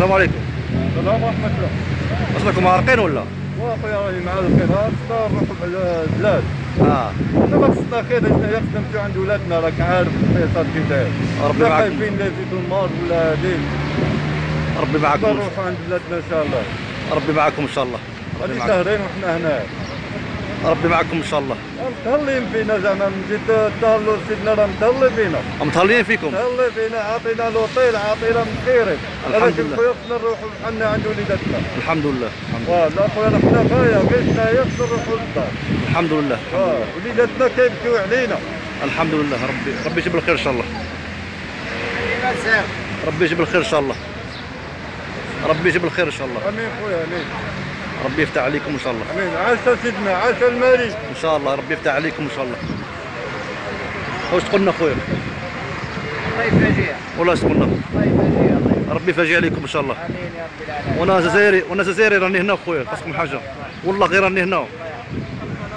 السلام عليكم. السلام ورحمة الله. واش راكم عارقين ولا؟ واخويا راهي مع القطار صافي نروحوا للبلاد. حنا ما قصدنا خير، حنايا قصدنا نمشيو عند ولادنا، راك عارف القصة كي داير. ربي معاك. خايفين لا يزيدو النار ولا هذيك. ربي معاكم. نروحوا عند بلادنا إن شاء الله. ربي معاكم إن شاء الله. غادي ساهرين وحنا هنا. ربي معاكم إن شاء الله. متهلين فينا زعما من جد الدار سيدنا راه متهلي فينا. متهلين فيكم؟ متهلي فينا، عاطينا لوطيل، عاطينا مخيرين. الحمد لله. خويا خصنا نروحوا بحالنا عند وليداتنا. الحمد لله. لا خويا راه حنا غاية، غير حنايا خصنا نروحوا للدار. الحمد لله. وليداتنا كيبكيو علينا. الحمد لله. ربي يجيب الخير إن شاء الله. ربي يجيب الخير إن شاء الله. ربي يجيب الخير إن شاء الله. آمين خويا آمين. ربي يفتح عليكم ان شاء الله. امين. عاش سيدنا، عاش المالي. ان شاء الله ربي يفتح عليكم ان شاء الله. واش تقولنا خويا؟ الله يفاجئ. والله تقولنا. الله يفاجئ. ربي يفاجئ عليكم ان شاء الله. امين يا رب العالمين. وانا جزائري راني هنا خويا، خاصكم حاجه والله، غير راني هنا،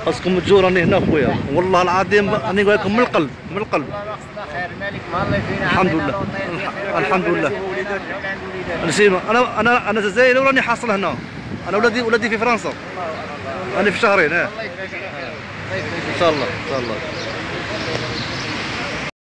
خاصكم تجوا راني هنا خويا، والله العظيم راني نقول لكم من القلب من القلب. الحمد لله. الحمد لله. انا جزائري وراني حاصل هنا، انا ولادي في فرنسا، انا في شهرين. ان شاء الله ان شاء الله.